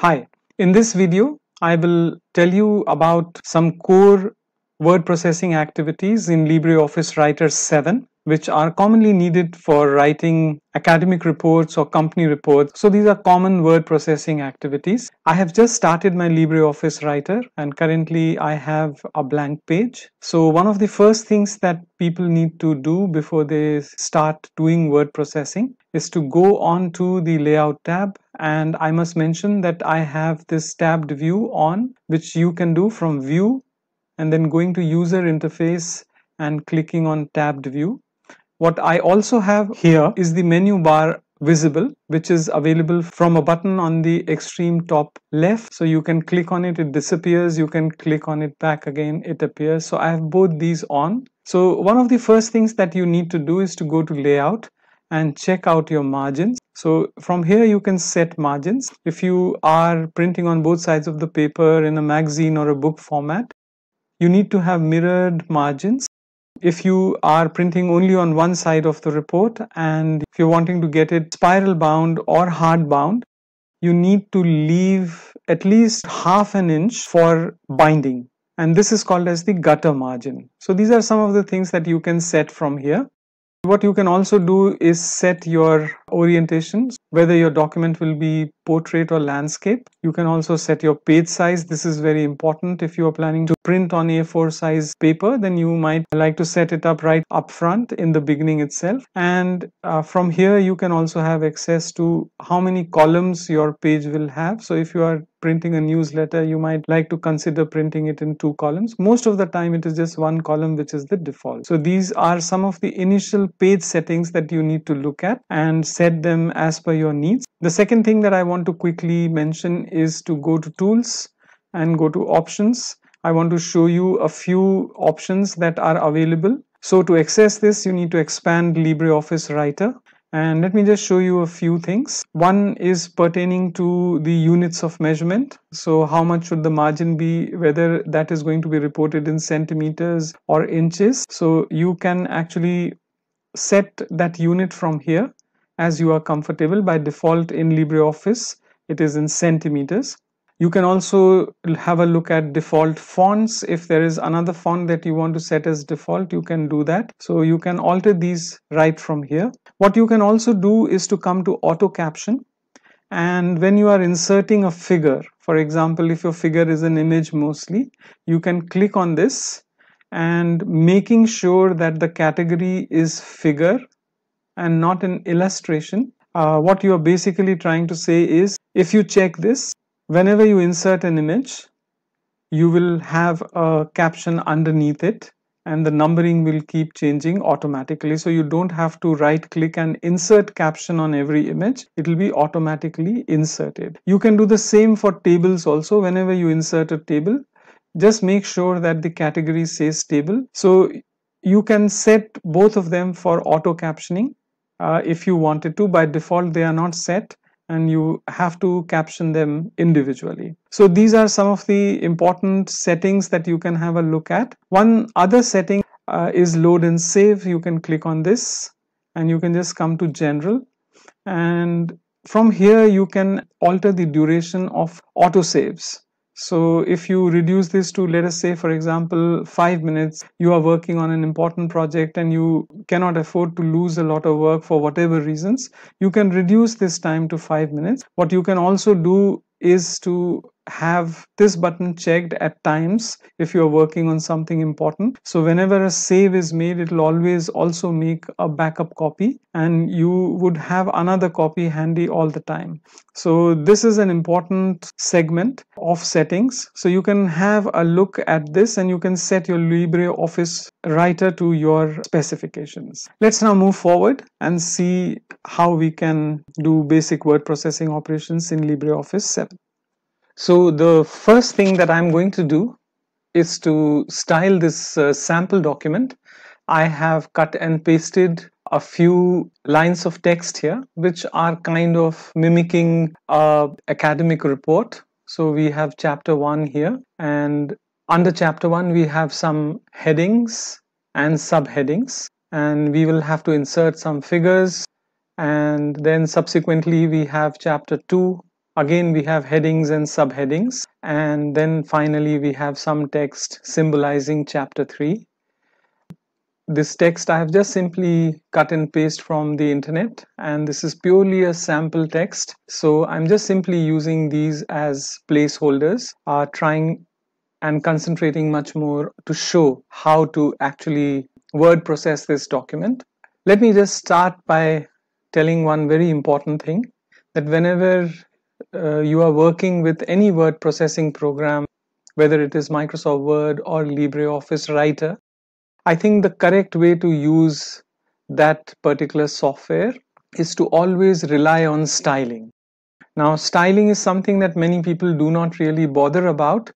Hi, in this video, I will tell you about some core word processing activities in LibreOffice Writer 7, which are commonly needed for writing academic reports or company reports. So these are common word processing activities. I have just started my LibreOffice Writer and currently I have a blank page. So one of the first things that people need to do before they start doing word processing is to go on to the layout tab, and I must mention that I have this tabbed view on, which you can do from view and then going to user interface and clicking on tabbed view. What I also have here is the menu bar visible, which is available from a button on the extreme top left. So you can click on it, it disappears. You can click on it back again, it appears. So I have both these on. So one of the first things that you need to do is to go to layout and check out your margins. So from here you can set margins. If you are printing on both sides of the paper in a magazine or a book format, you need to have mirrored margins. If you are printing only on one side of the report and if you're wanting to get it spiral bound or hard bound, you need to leave at least half an inch for binding, and this is called as the gutter margin. So these are some of the things that you can set from here. What you can also do is set your orientations, whether your document will be portrait or landscape. You can also set your page size. This is very important. If you are planning to print on A4 size paper, then you might like to set it up right up front in the beginning itself. And from here you can also have access to how many columns your page will have. So if you are printing a newsletter, you might like to consider printing it in two columns. Most of the time it is just one column, which is the default. So these are some of the initial page settings that you need to look at and set them as per your needs. The second thing that I want to quickly mention is to go to tools and go to options. I want to show you a few options that are available. So to access this, you need to expand LibreOffice Writer. And let me just show you a few things. One is pertaining to the units of measurement. So how much should the margin be, whether that is going to be reported in centimeters or inches. So you can actually set that unit from here as you are comfortable. By default in LibreOffice, it is in centimeters. You can also have a look at default fonts. If there is another font that you want to set as default, you can do that. So you can alter these right from here. What you can also do is to come to auto caption. And when you are inserting a figure, for example, if your figure is an image mostly, you can click on this and making sure that the category is figure and not an illustration. What you are basically trying to say is, if you check this, whenever you insert an image, you will have a caption underneath it and the numbering will keep changing automatically. So you don't have to right click and insert caption on every image. It will be automatically inserted. You can do the same for tables also. Whenever you insert a table, just make sure that the category says table. So you can set both of them for auto captioning if you wanted to. By default, they are not set, and you have to caption them individually. So these are some of the important settings that you can have a look at. One other setting is load and save. You can click on this and you can just come to general, and from here you can alter the duration of autosaves. So if you reduce this to, let us say for example, 5 minutes, you are working on an important project and you cannot afford to lose a lot of work for whatever reasons, you can reduce this time to 5 minutes. What you can also do is to have this button checked at times if you are working on something important. So whenever a save is made, it will always also make a backup copy and you would have another copy handy all the time. So this is an important segment of settings. So you can have a look at this and you can set your LibreOffice Writer to your specifications. Let's now move forward and see how we can do basic word processing operations in LibreOffice 7. So the first thing that I'm going to do is to style this sample document. I have cut and pasted a few lines of text here, which are kind of mimicking an academic report. So we have chapter 1 here, and under chapter 1 we have some headings and subheadings, and we will have to insert some figures, and then subsequently we have chapter 2. Again, we have headings and subheadings, and then finally we have some text symbolizing chapter 3. This text I have just simply cut and paste from the internet, and this is purely a sample text. So I'm just simply using these as placeholders, trying and concentrating much more to show how to actually word process this document. Let me just start by telling one very important thing, that whenever you are working with any word processing program, whether it is Microsoft Word or LibreOffice Writer, I think the correct way to use that particular software is to always rely on styling. Now, styling is something that many people do not really bother about,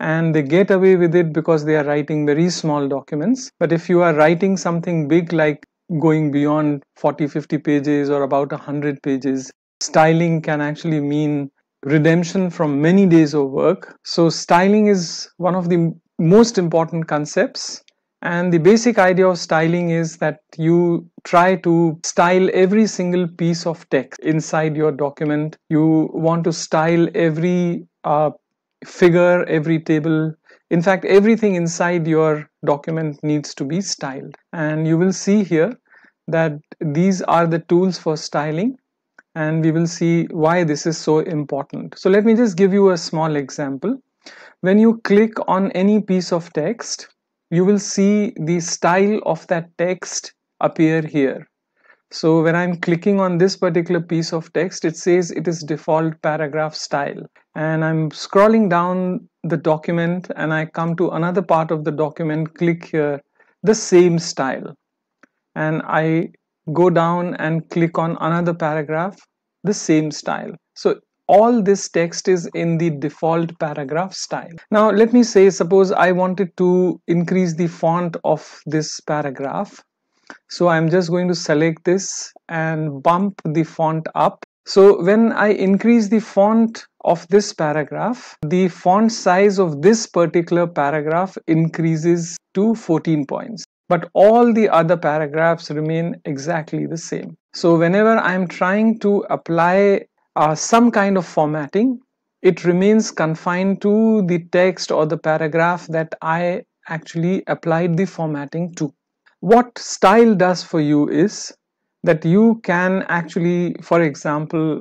and they get away with it because they are writing very small documents. But if you are writing something big, like going beyond 40-50 pages or about 100 pages, styling can actually mean redemption from many days of work. So styling is one of the most important concepts. And the basic idea of styling is that you try to style every single piece of text inside your document. You want to style every figure, every table. In fact, everything inside your document needs to be styled. And you will see here that these are the tools for styling, and we will see why this is so important. So let me just give you a small example. When you click on any piece of text, you will see the style of that text appear here. So when I'm clicking on this particular piece of text, it says it is default paragraph style. And I'm scrolling down the document and I come to another part of the document, click here, the same style. And I go down and click on another paragraph, the same style. So all this text is in the default paragraph style. Now let me say, suppose I wanted to increase the font of this paragraph. So I'm just going to select this and bump the font up. So when I increase the font of this paragraph, the font size of this particular paragraph increases to 14 points. But all the other paragraphs remain exactly the same. So whenever I'm trying to apply some kind of formatting, it remains confined to the text or the paragraph that I actually applied the formatting to. What style does for you is that you can actually, for example,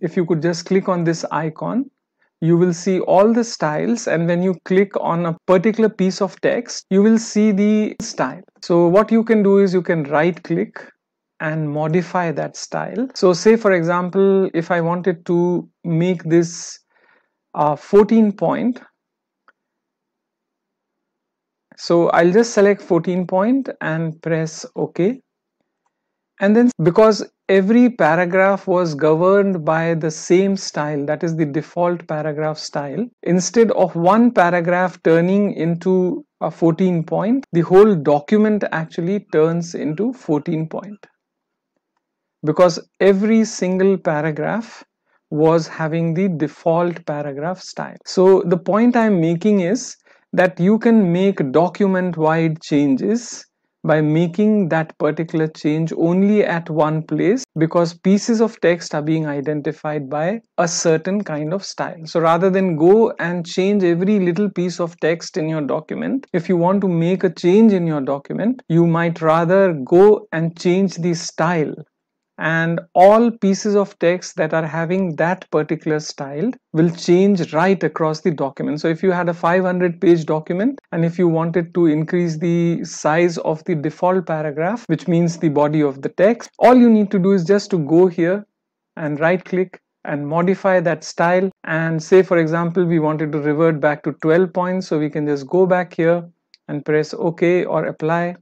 if you could just click on this icon, you will see all the styles, and when you click on a particular piece of text, you will see the style. So what you can do is you can right click and modify that style. So say, for example, if I wanted to make this 14 point, so I'll just select 14 point and press OK. And then, because every paragraph was governed by the same style, that is the default paragraph style, instead of one paragraph turning into a 14 point, the whole document actually turns into 14 point. Because every single paragraph was having the default paragraph style. So the point I'm making is that you can make document-wide changes by making that particular change only at one place, because pieces of text are being identified by a certain kind of style. So rather than go and change every little piece of text in your document, if you want to make a change in your document, you might rather go and change the style, and all pieces of text that are having that particular style will change right across the document. So if you had a 500-page document and if you wanted to increase the size of the default paragraph, which means the body of the text, all you need to do is just to go here and right-click and modify that style, and say, for example, we wanted to revert back to 12 points. So we can just go back here and press OK or apply.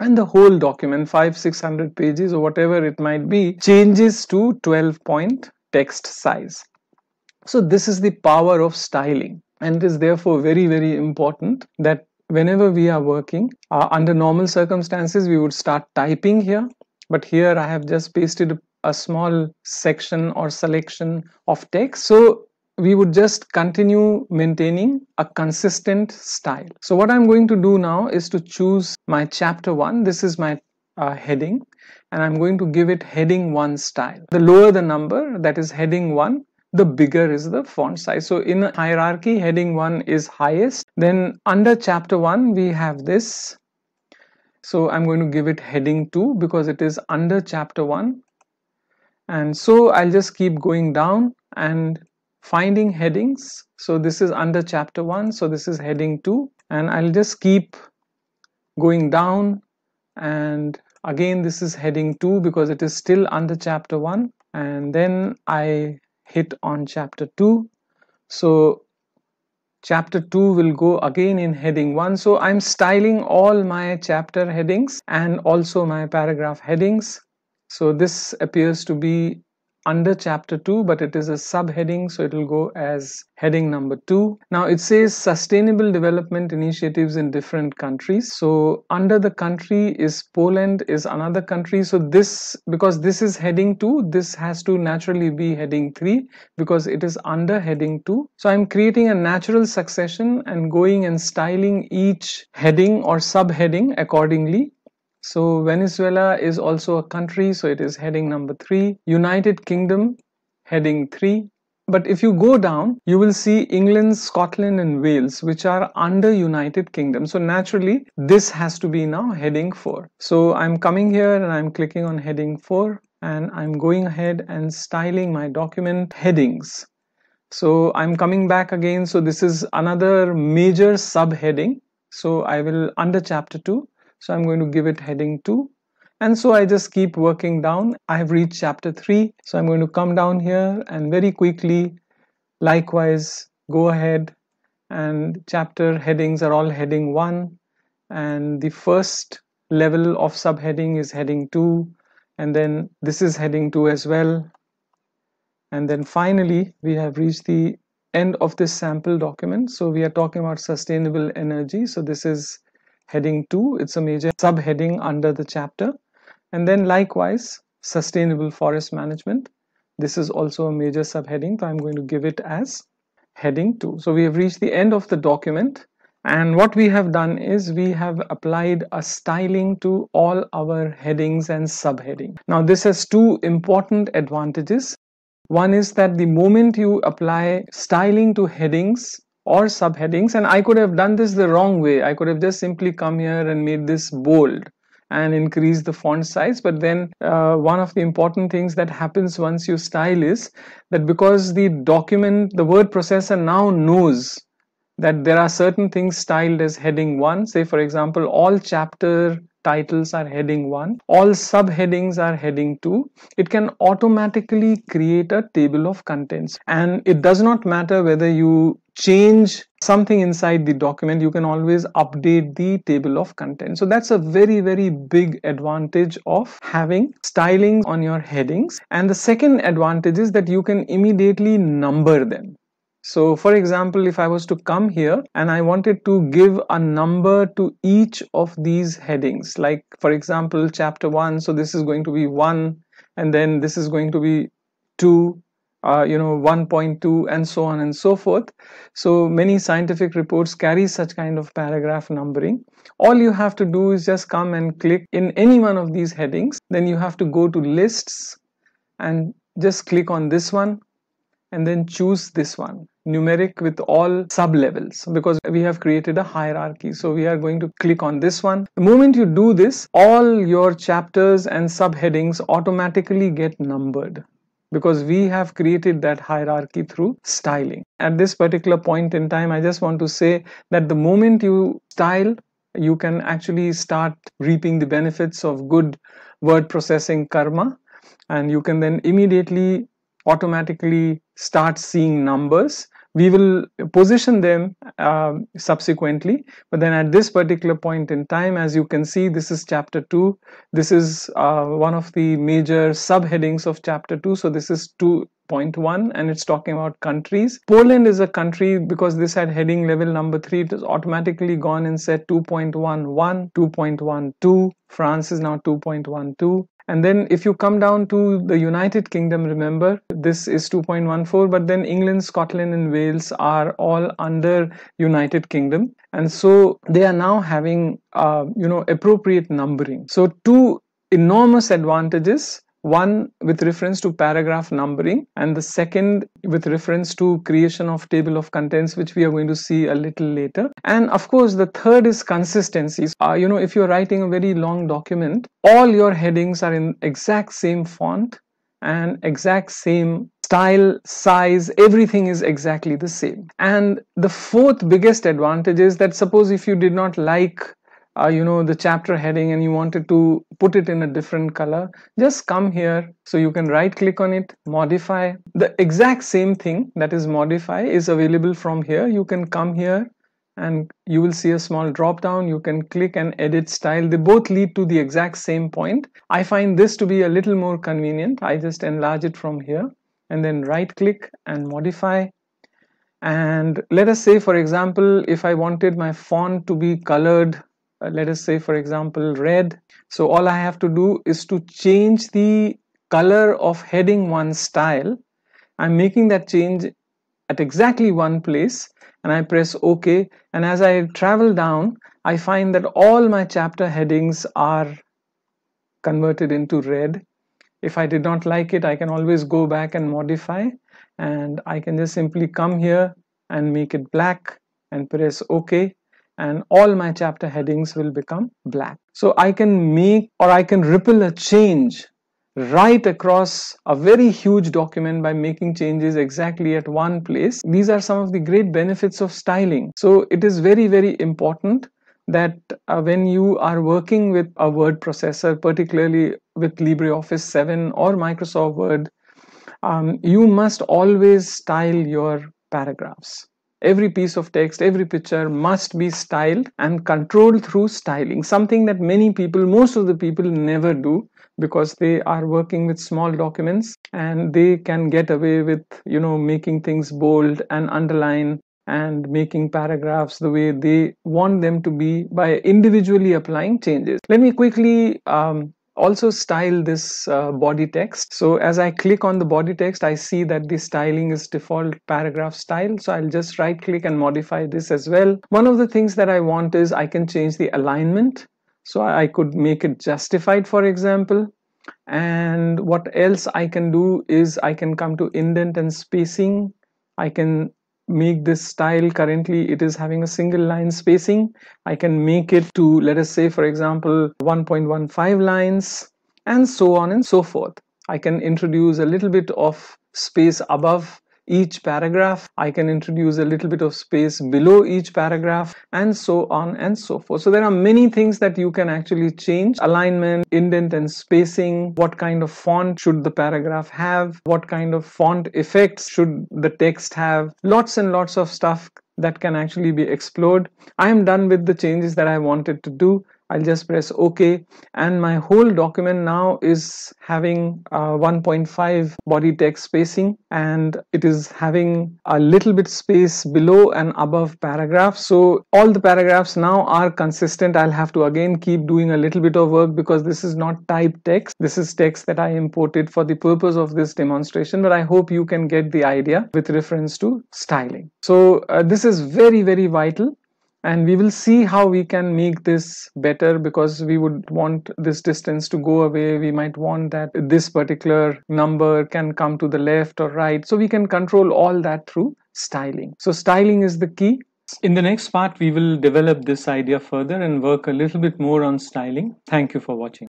And the whole document, 500-600 pages or whatever it might be, changes to 12-point text size. So this is the power of styling, and it is therefore very, very important that whenever we are working, under normal circumstances we would start typing here, but here I have just pasted a small section or selection of text. So we would just continue maintaining a consistent style. So what I'm going to do now is to choose my chapter 1. This is my heading, and I'm going to give it heading 1 style. The lower the number, that is heading 1, the bigger is the font size. So in hierarchy, heading 1 is highest. Then under chapter 1, we have this. So I'm going to give it heading 2 because it is under chapter 1. And so I'll just keep going down and finding headings. So this is under chapter 1. So this is heading 2. And I'll just keep going down. And again, this is heading 2 because it is still under chapter 1. And then I hit on chapter 2. So chapter 2 will go again in heading 1. So I'm styling all my chapter headings and also my paragraph headings. So this appears to be under chapter 2, but it is a subheading, so it will go as heading number 2. Now it says sustainable development initiatives in different countries. So under the country is Poland is another country. So this, because this is heading 2, this has to naturally be heading 3 because it is under heading 2. So I'm creating a natural succession and going and styling each heading or subheading accordingly. So Venezuela is also a country, so it is heading number 3. United Kingdom, heading 3. But if you go down, you will see England, Scotland and Wales, which are under United Kingdom. So naturally, this has to be now heading 4. So I'm coming here and I'm clicking on heading 4 and I'm going ahead and styling my document headings. So I'm coming back again. So this is another major subheading. So I will under chapter 2. So I'm going to give it heading 2. And so I just keep working down. I have reached chapter 3. So I'm going to come down here and very quickly, likewise, go ahead. And chapter headings are all heading 1. And the first level of subheading is heading 2. And then this is heading 2 as well. And then finally, we have reached the end of this sample document. So we are talking about sustainable energy. So this is heading 2, it's a major subheading under the chapter. And then likewise, sustainable forest management. This is also a major subheading, so I'm going to give it as heading 2. So we have reached the end of the document. And what we have done is we have applied a styling to all our headings and subheading. Now this has two important advantages. One is that the moment you apply styling to headings or subheadings, and I could have done this the wrong way. I could have just simply come here and made this bold and increase the font size. But then one of the important things that happens once you style is that because the document, the word processor now knows that there are certain things styled as heading 1. Say for example, all chapter titles are heading 1, all subheadings are heading 2. It can automatically create a table of contents. And it does not matter whether you change something inside the document, you can always update the table of contents. So that's a very, very big advantage of having styling on your headings. And the second advantage is that you can immediately number them. So for example, if I was to come here and I wanted to give a number to each of these headings, like for example chapter 1, so this is going to be 1, and then this is going to be 2, 1.2, and so on and so forth. So many scientific reports carry such kind of paragraph numbering. All you have to do is just come and click in any one of these headings. Then you have to go to lists and just click on this one and then choose this one, numeric with all sub-levels, because we have created a hierarchy. So we are going to click on this one. The moment you do this, all your chapters and subheadings automatically get numbered, because we have created that hierarchy through styling. At this particular point in time, I just want to say that the moment you style, you can actually start reaping the benefits of good word processing karma, and you can then immediately automatically start seeing numbers. We will position them subsequently, but then at this particular point in time, as you can see, this is chapter 2. This is one of the major subheadings of chapter 2. So this is 2.1 and it's talking about countries. Poland is a country because this had heading level number 3. It has automatically gone and said 2.11, 2.12. France is now 2.12. And then if you come down to the United Kingdom, remember, this is 2.14, but then England, Scotland and Wales are all under United Kingdom. And so they are now having, appropriate numbering. So two enormous advantages One with reference to paragraph numbering and the second with reference to creation of table of contents, which we are going to see a little later. And of course the third is consistencies. You know, if you're writing a very long document, all your headings are in exact same font and exact same style, size, everything is exactly the same. And the fourth biggest advantage is that suppose if you did not like you know, the chapter heading and you wanted to put it in a different color, just come here. So you can right click on it, modify. The exact same thing, that is modify, is available from here. You can come here and you will see a small drop down. You can click and edit style. They both lead to the exact same point. I find this to be a little more convenient. I just enlarge it from here and then right click and modify. And let us say, for example, if I wanted my font to be colored, let us say for example red, so all I have to do is to change the color of heading 1 style. I'm making that change at exactly one place and I press OK, and as I travel down I find that all my chapter headings are converted into red. If I did not like it, I can always go back and modify, and I can just simply come here and make it black and press OK, and all my chapter headings will become black. So I can make, or I can ripple a change right across a very huge document by making changes exactly at one place. These are some of the great benefits of styling. So it is very, very important that when you are working with a word processor, particularly with LibreOffice 7 or Microsoft Word, you must always style your paragraphs. Every piece of text, every picture must be styled and controlled through styling, something that many people, most of the people, never do, because they are working with small documents and they can get away with, you know, making things bold and underline and making paragraphs the way they want them to be by individually applying changes. Let me quickly also style this body text. So as I click on the body text, I see that the styling is default paragraph style. So I'll just right click and modify this as well. One of the things that I want is I can change the alignment. So I could make it justified, for example. And what else I can do is I can come to indent and spacing. I can make this style, currently it is having a single line spacing. I can make it to, let us say for example, 1.15 lines, and so on and so forth. I can introduce a little bit of space above each paragraph. I can introduce a little bit of space below each paragraph, and so on and so forth. So there are many things that you can actually change: alignment, indent and spacing, what kind of font should the paragraph have, what kind of font effects should the text have, lots and lots of stuff that can actually be explored. I am done with the changes that I wanted to do. I'll just press OK, and my whole document now is having 1.5 body text spacing, and it is having a little bit space below and above paragraphs. So all the paragraphs now are consistent. I'll have to again keep doing a little bit of work because this is not typed text. This is text that I imported for the purpose of this demonstration, but I hope you can get the idea with reference to styling. So this is very, very vital. And we will see how we can make this better, because we would want this distance to go away. We might want that this particular number can come to the left or right. So we can control all that through styling. So styling is the key. In the next part, we will develop this idea further and work a little bit more on styling. Thank you for watching.